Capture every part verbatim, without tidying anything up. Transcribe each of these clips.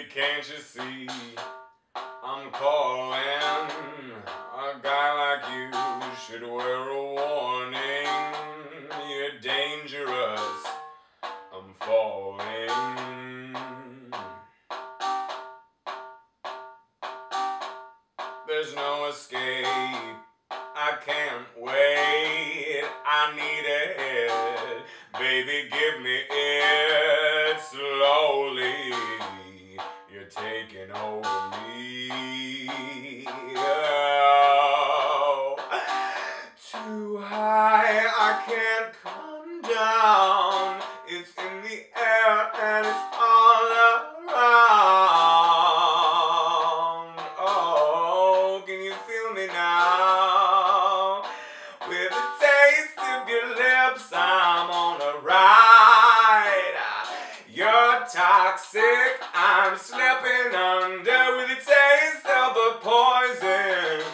Baby, can't you see I'm calling? A guy like you should wear a warning. You're dangerous, I'm falling. There's no escape, I can't wait. I need it, baby, give me it slowly. You're taking over me. Oh, too high, I can't come down. It's in the air and it's all around. Oh, can you feel me now? With the taste of your lips, I'm on a ride. You're toxic, I'm slipping under with the taste of a poison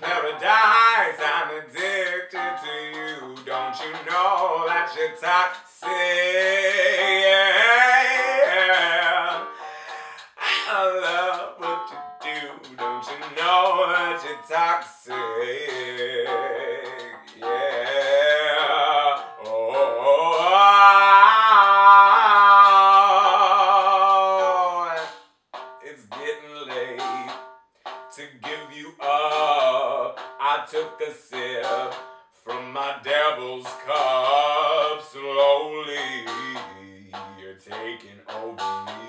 paradise. I'm addicted to you. Don't you know that you're toxic? Yeah. I love what you do. Don't you know that you're toxic? Yeah. Oh. oh, oh. To give you up, I took a sip from my devil's cup. Slowly, you're taking over me.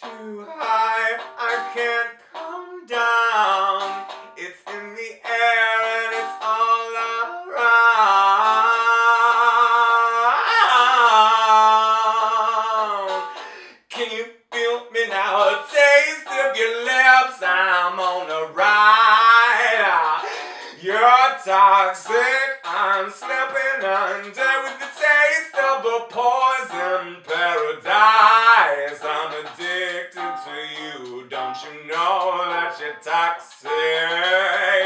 Too high, I can't come down. It's in the air and it's all around. Can you feel me now? A taste of your lips, I'm on a ride. You're toxic, I'm slipping under with the taste of a poison paradise. I'm addicted to you, don't you know that you're toxic?